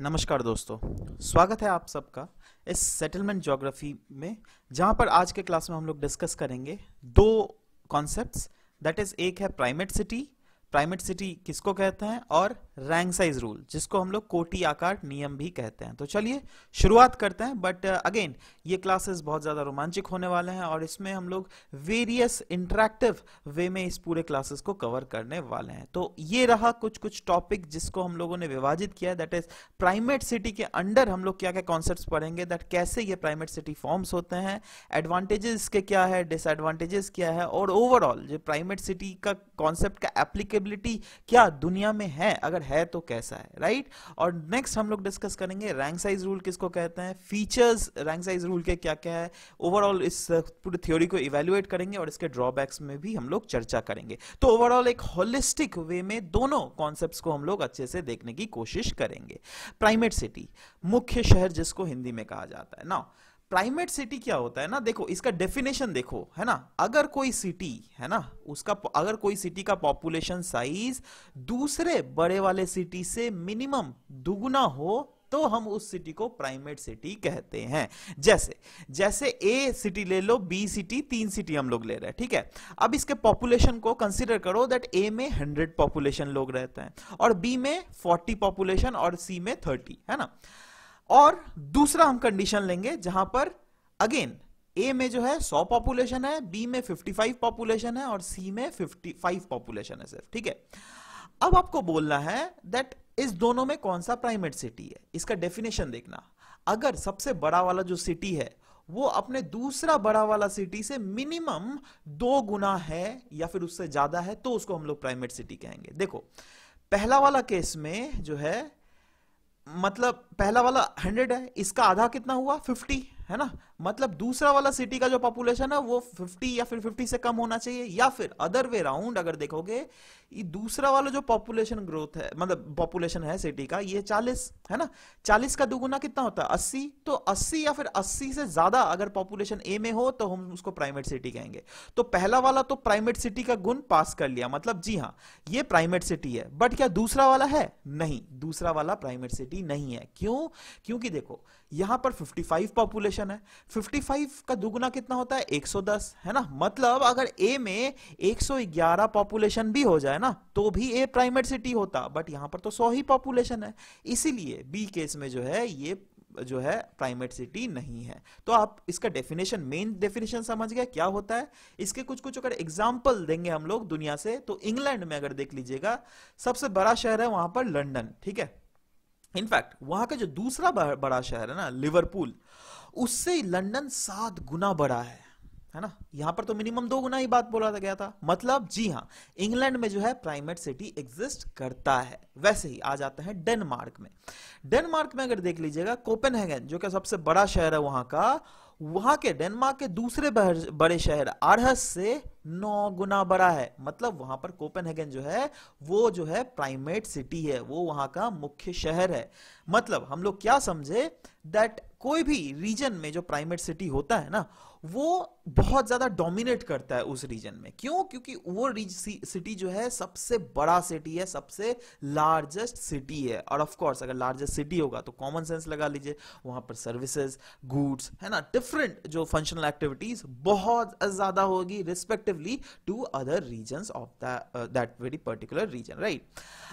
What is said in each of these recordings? नमस्कार दोस्तों, स्वागत है आप सबका इस सेटलमेंट ज्योग्राफी में, जहां पर आज के क्लास में हम लोग डिस्कस करेंगे दो कॉन्सेप्ट्स। दैट इज, एक है प्राइमेट सिटी किसको कहते हैं, और रैंक साइज रूल जिसको हम लोग कोटि आकार नियम भी कहते हैं। तो चलिए शुरुआत करते हैं। बट अगेन ये क्लासेस बहुत ज़्यादा रोमांचक होने वाले हैं और इसमें हम लोग वेरियस इंटरेक्टिव वे में इस पूरे क्लासेस को कवर करने वाले हैं। तो ये रहा कुछ टॉपिक जिसको हम लोगों ने विभाजित किया है। दैट इज, प्राइमेट सिटी के अंडर हम लोग क्या क्या कॉन्सेप्ट्स पढ़ेंगे, दैट कैसे ये प्राइमेट सिटी फॉर्म्स होते हैं, एडवांटेजेस के क्या है, डिसएडवांटेजेस क्या है, और ओवरऑल जो प्राइमेट सिटी का कॉन्सेप्ट का एप्लीकेबिलिटी क्या दुनिया में है, अगर है तो कैसा है, राइट? और नेक्स्ट हम लोग डिस्कस करेंगे रैंक साइज रूल किसको कहते हैं, फीचर्स रैंक साइज रूल के क्या क्या है, ओवरऑल इस पूरी थ्योरी को इवेल्युएट करेंगे और इसके ड्रॉबैक्स में भी हम लोग चर्चा करेंगे। तो ओवरऑल एक होलिस्टिक वे में दोनों कॉन्सेप्ट्स को हम लोग अच्छे से देखने की कोशिश करेंगे। प्राइमेट सिटी, मुख्य शहर जिसको हिंदी में कहा जाता है ना, प्राइमेट सिटी क्या होता है ना, देखो इसका डेफिनेशन देखो, है ना। अगर कोई सिटी है ना, उसका अगर कोई सिटी का पॉपुलेशन साइज दूसरे बड़े वाले सिटी से मिनिमम दुगुना हो तो हम उस सिटी को प्राइमेट सिटी कहते हैं। जैसे ए सिटी ले लो, बी सिटी, तीन सिटी हम लोग ले रहे हैं, ठीक है। अब इसके पॉपुलेशन को कंसीडर करो दैट ए में 100 पॉपुलेशन लोग रहते हैं और बी में 40 पॉपुलेशन और सी में 30, है ना। और दूसरा हम कंडीशन लेंगे जहां पर अगेन ए में जो है 100 पॉपुलेशन है, बी में 55 पॉपुलेशन है और सी में 55 पॉपुलेशन है सिर्फ, ठीक है। अब आपको बोलना है दैट इस दोनों में कौन सा प्राइमेट सिटी है, इसका डेफिनेशन देखना। अगर सबसे बड़ा वाला जो सिटी है वो अपने दूसरा बड़ा वाला सिटी से मिनिमम 2 गुना है या फिर उससे ज्यादा है तो उसको हम लोग प्राइमेट सिटी कहेंगे। देखो पहला वाला केस में जो है, मतलब पहला वाला 100 है, इसका आधा कितना हुआ 50, है ना। मतलब दूसरा वाला सिटी का जो पॉपुलेशन है वो 50 या फिर 50 से कम होना चाहिए, या फिर अदर वे राउंड अगर देखोगे ये दूसरा वाला जो पॉपुलेशन ग्रोथ है, मतलब पॉपुलेशन है सिटी का, ये 40 है ना। 40 का दुगुना कितना होता है 80, तो 80 या फिर 80 से ज्यादा अगर पॉपुलेशन ए में हो तो हम उसको प्राइमेट सिटी कहेंगे। तो पहला वाला तो प्राइमेट सिटी का गुण पास कर लिया, मतलब जी हाँ ये प्राइमेट सिटी है। बट क्या दूसरा वाला है? नहीं, दूसरा वाला प्राइमेट सिटी नहीं है। क्यों? क्योंकि देखो यहां पर 55 पॉपुलेशन है, 55 का दुगुना कितना होता है 110, है ना। मतलब अगर ए में 111 पॉपुलेशन भी हो जाए ना तो भी ए प्राइमेट सिटी होता, बट यहां पर तो 100 ही पॉपुलेशन है, इसीलिए बी केस में जो है ये जो है प्राइमेट सिटी नहीं है। तो आप इसका डेफिनेशन, मेन डेफिनेशन समझ गए क्या होता है। इसके कुछ अगर एग्जांपल देंगे हम लोग दुनिया से, तो इंग्लैंड में अगर देख लीजिएगा सबसे बड़ा शहर है वहां पर लंदन, ठीक है। इनफैक्ट वहां का जो दूसरा बड़ा शहर है ना लिवरपूल, उससे लंदन 7 गुना बड़ा है ना। यहां पर तो मिनिमम 2 गुना ही बात बोला गया था, मतलब जी हाँ इंग्लैंड में जो है प्राइमेट सिटी एग्जिस्ट करता है। वैसे ही आ जाते हैं डेनमार्क में। डेनमार्क में अगर देख लीजिएगा कोपेनहेगन जो कि सबसे बड़ा शहर है वहां का, वहां के डेनमार्क के दूसरे बड़े शहर आरहस से 9 गुना बड़ा है। मतलब वहां पर कोपेनहेगन जो है प्राइमेट सिटी है, वो वहां का मुख्य शहर है। मतलब हम लोग क्या समझे दैट कोई भी रीजन में जो प्राइमेट सिटी होता है ना वो बहुत ज्यादा डोमिनेट करता है उस रीजन में। क्यों? क्योंकि वो सिटी जो है सबसे बड़ा सिटी है, सबसे लार्जेस्ट सिटी है। और ऑफ कोर्स अगर लार्जेस्ट सिटी होगा तो कॉमन सेंस लगा लीजिए वहां पर सर्विसेज, गुड्स, है ना, डिफरेंट जो फंक्शनल एक्टिविटीज बहुत ज्यादा होगी respectively to other regions of that very particular region, right.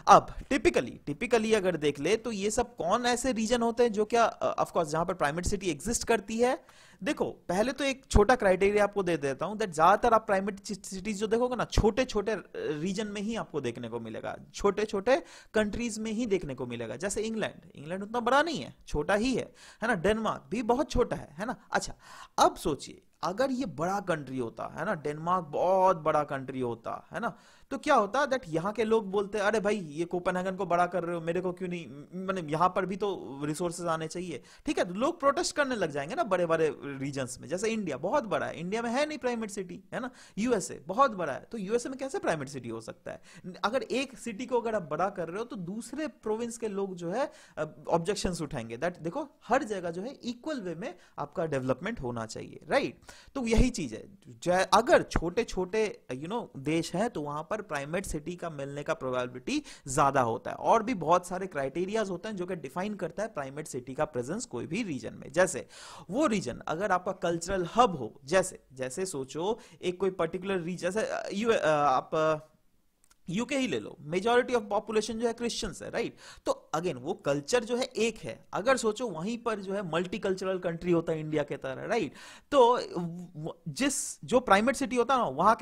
अब टिपिकली अगर देख ले तो ये सब कौन ऐसे रीजन होते हैं जो क्या ऑफ कोर्स जहां पर प्राइमेट सिटी एग्जिस्ट करती है। देखो पहले तो एक छोटा क्राइटेरिया आपको दे देता हूं दैट ज्यादातर आप प्राइमेट सिटीज जो देखोगे ना छोटे छोटे रीजन में ही आपको देखने को मिलेगा, छोटे छोटे कंट्रीज में ही देखने को मिलेगा। जैसे इंग्लैंड उतना बड़ा नहीं है, छोटा ही है ना। डेनमार्क भी बहुत छोटा है ना। अच्छा अब सोचिए अगर ये बड़ा कंट्री होता, है ना, डेनमार्क बहुत बड़ा कंट्री होता, है ना, तो क्या होता दैट यहाँ के लोग बोलते अरे भाई ये कोपेनहेगन को बड़ा कर रहे हो, मेरे को क्यों नहीं, मैंने यहाँ पर भी तो रिसोर्सेज आने चाहिए, ठीक है। तो लोग प्रोटेस्ट करने लग जाएंगे ना बड़े बड़े रीजन्स में। जैसे इंडिया बहुत बड़ा है, इंडिया में है नहीं प्राइमेट सिटी, है ना। यूएसए बहुत बड़ा है, तो यूएसए में कैसे प्राइमेट सिटी हो सकता है। अगर एक सिटी को अगर आप बड़ा कर रहे हो तो दूसरे प्रोविंस के लोग जो है ऑब्जेक्शंस उठाएंगे दैट देखो हर जगह जो है इक्वल वे में आपका डेवलपमेंट होना चाहिए, राइट। तो यही चीज है, अगर छोटे छोटे देश है तो वहां पर पर प्राइमेट सिटी का मिलने का प्रोबेबिलिटी ज्यादा होता है। और भी बहुत सारे क्राइटेरियाज होते हैं जो कि डिफाइन करता है प्राइमेट सिटी का प्रेजेंस कोई भी रीजन में। जैसे वो रीजन अगर आपका कल्चरल हब हो, जैसे सोचो एक कोई पर्टिकुलर रीजन, जैसे आप यूके ही ले लो, मेजॉरिटी ऑफ पॉपुलेशन जो है क्रिश्चियंस है, राइट? तो अगेन वो कल्चर जो है एक है। अगर सोचो वहीं पर जो है मल्टी कल्चरल कंट्री होता है इंडिया के तरह, राइट? तो जो प्राइमेट सिटी होता है ना, वहां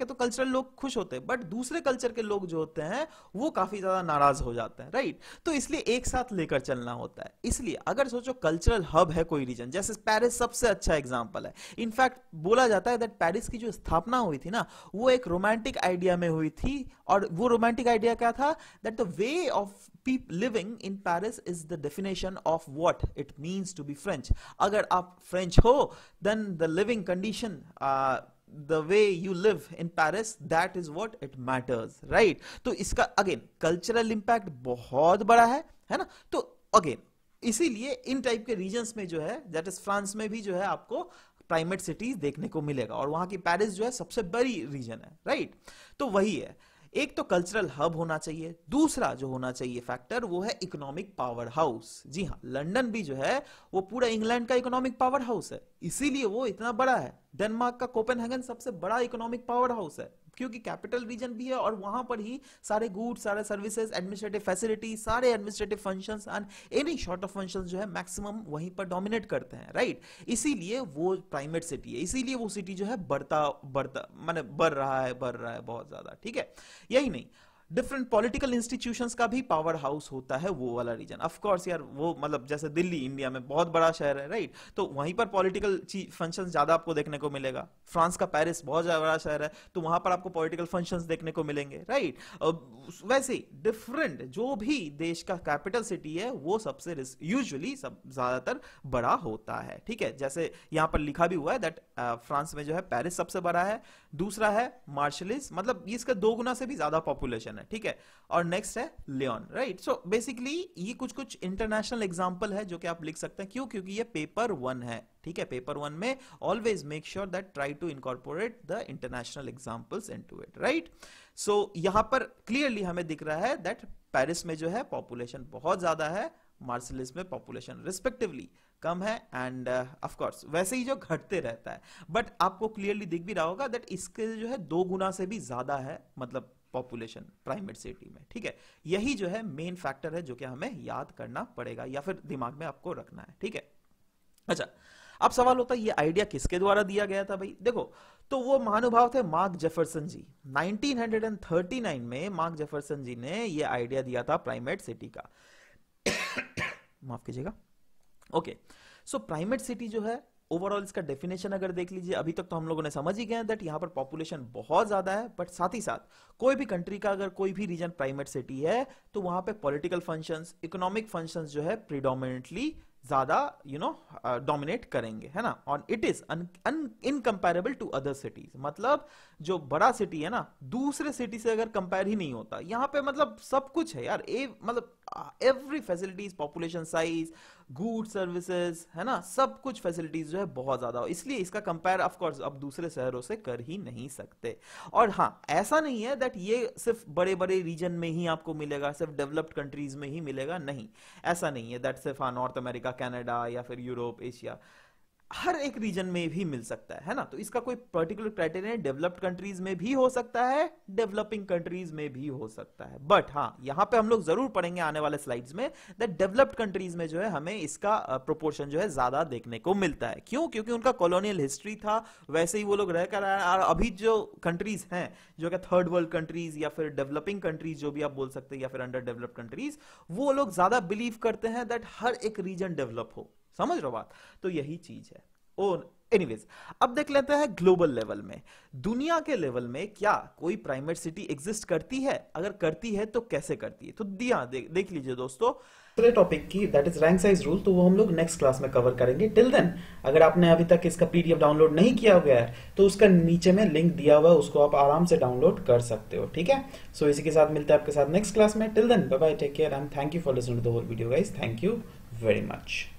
के तो कल्चरल लोग खुश होते हैं, बट दूसरे कल्चर के लोग जो होते हैं वो काफी ज्यादा नाराज हो जाते हैं, राइट? तो इसलिए एक साथ लेकर चलना होता है। इसलिए अगर सोचो कल्चरल हब है कोई रीजन, जैसे पेरिस सबसे अच्छा एग्जाम्पल है। इनफैक्ट बोला जाता है दैट पेरिस की जो स्थापना हुई थी ना, वो एक रोमांटिक आइडिया में हुई थी, और वो रोमांटिक आइडिया क्या था? That the way of people living in Paris is the definition of what it means to be French. अगर आप फ्रेंच हो, then the living condition, the way you live in Paris, that is what it matters, right? तो इसका again cultural impact बहुत बड़ा है ना? तो अगेन इसीलिए इन टाइप के रीजन्स में जो है, दैट इज फ्रांस में भी जो है आपको प्राइमेट सिटीज देखने को मिलेगा, और वहां की पेरिस जो है सबसे बड़ी रीजन है, राइट? तो वही है, एक तो कल्चरल हब होना चाहिए, दूसरा जो होना चाहिए फैक्टर वो है इकोनॉमिक पावर हाउस। जी हाँ, लंदन भी जो है वो पूरा इंग्लैंड का इकोनॉमिक पावर हाउस है, इसीलिए वो इतना बड़ा है। डेनमार्क का कोपेनहेगन सबसे बड़ा इकोनॉमिक पावर हाउस है, क्योंकि कैपिटल रीजन भी है, और वहां पर ही सारे गुड्स, सारे सर्विसेज, एडमिनिस्ट्रेटिव फैसिलिटी, सारे administrative functions and any short of functions जो है मैक्सिमम वहीं पर डोमिनेट करते हैं, राइट? इसीलिए वो प्राइमेट सिटी है, इसीलिए वो सिटी जो है बढ़ रहा है बहुत ज्यादा, ठीक है? यही नहीं, डिफरेंट पॉलिटिकल इंस्टीट्यूशंस का भी पावर हाउस होता है वो वाला रीजन। ऑफ कोर्स यार, वो मतलब जैसे दिल्ली इंडिया में बहुत बड़ा शहर है, राइट? तो वहीं पर पॉलिटिकल फंक्शंस ज्यादा आपको देखने को मिलेगा। फ्रांस का पेरिस बहुत ज्यादा बड़ा शहर है, तो वहां पर आपको पॉलिटिकल फंक्शंस देखने को मिलेंगे, राइट? वैसे ही डिफरेंट जो भी देश का कैपिटल सिटी है वो सबसे यूजुअली ज्यादातर बड़ा होता है, ठीक है? जैसे यहाँ पर लिखा भी हुआ है दैट फ्रांस में जो है पेरिस सबसे बड़ा है, दूसरा है मार्शलिस, मतलब इसका 2 गुना से भी ज्यादा पॉपुलेशन है, ठीक है? और नेक्स्ट है लियोन, राइट? सो बेसिकली ये कुछ इंटरनेशनल एग्जांपल है जो कि आप लिख सकते हैं। क्यों? क्योंकि ये पेपर 1 है, ठीक है? पेपर 1 में always make sure that try to incorporate the international examples into it, right? So यहां पर क्लियरली हमें दिख रहा है दैट पेरिस में जो है पॉपुलेशन बहुत ज्यादा है, मार्शलिस में पॉपुलेशन रिस्पेक्टिवली कम है, एंड ऑफ कोर्स वैसे ही जो घटते रहता है, बट आपको क्लियरली दिख भी रहा होगा दैट इसके जो है 2 गुना से भी ज्यादा है, मतलब पॉपुलेशन प्राइमेट सिटी में, ठीक है? यही जो है मेन फैक्टर है जो कि हमें याद करना पड़ेगा या फिर दिमाग में आपको रखना है, ठीक है? अच्छा, अब सवाल होता है ये आइडिया किसके द्वारा दिया गया था भाई? देखो, तो वो महानुभाव थे मार्क जेफरसन जी। 1939 में मार्क जेफरसन जी ने ये आइडिया दिया था प्राइमेट सिटी का। माफ कीजिएगा। ओके, सो प्राइमेट सिटी जो है ओवरऑल इसका डेफिनेशन अगर देख लीजिए, अभी तक तो हम लोगों ने समझ ही गए दैट यहाँ पर पॉपुलेशन बहुत ज्यादा है, बट साथ ही साथ कोई भी कंट्री का अगर कोई भी रीजन प्राइमेट सिटी है तो वहां पे पॉलिटिकल फंक्शंस, इकोनॉमिक फंक्शंस जो है प्रीडोमिनेंटली ज्यादा डोमिनेट करेंगे, है ना? और it is incomparable to other cities, मतलब जो बड़ा सिटी है ना दूसरे सिटी से अगर कंपेयर ही नहीं होता। यहाँ पे मतलब सब कुछ है यार, मतलब every facilities, population size, good services, है ना, सब कुछ फैसिलिटीज जो है बहुत ज्यादा हो, इसलिए इसका कंपेयर ऑफ कोर्स अब दूसरे शहरों से कर ही नहीं सकते। और हाँ, ऐसा नहीं है दैट ये सिर्फ बड़े बड़े रीजन में ही आपको मिलेगा, सिर्फ डेवलप्ड कंट्रीज में ही मिलेगा, नहीं, ऐसा नहीं है दैट सिर्फ नॉर्थ अमेरिका, कनाडा या फिर यूरोप, एशिया, हर एक रीजन में भी मिल सकता है ना? तो इसका कोई पर्टिकुलर क्राइटेरिया, डेवलप्ड कंट्रीज में भी हो सकता है, डेवलपिंग कंट्रीज में भी हो सकता है, बट हाँ यहां पे हम लोग जरूर पढ़ेंगे आने वाले स्लाइड्स में दैट डेवलप्ड कंट्रीज में जो है हमें इसका प्रोपोर्शन जो है ज्यादा देखने को मिलता है। क्यों? क्योंकि उनका कॉलोनियल हिस्ट्री था, वैसे ही वो लोग रहकर आए, और अभी जो कंट्रीज हैं जो कि थर्ड वर्ल्ड कंट्रीज या फिर डेवलपिंग कंट्रीज जो भी आप बोल सकते हैं या फिर अंडर डेवलप्ड कंट्रीज, वो लोग ज्यादा बिलीव करते हैं दैट हर एक रीजन डेवलप हो, समझ रहे हो बात? तो यही चीज है। और एनीवेज, अब देख लेते हैं ग्लोबल लेवल में, दुनिया के लेवल में क्या कोई प्राइमेट सिटी एग्जिस्ट करती है? अगर करती है तो कैसे करती है? तो देख लीजिए दोस्तों दूसरे टॉपिक की, that is rank size rule, तो वो हम लोग नेक्स्ट क्लास में कवर करेंगे। टिल देन अगर आपने अभी तक इसका पीडीएफ डाउनलोड नहीं किया हुआ है तो उसका नीचे में लिंक दिया हुआ है, उसको आप आराम से डाउनलोड कर सकते हो, ठीक है? सो इसी के साथ मिलते हैं आपके साथ नेक्स्ट क्लास में। Till then bye bye, take care and thank you for listening to the whole video guys. Thank you very much.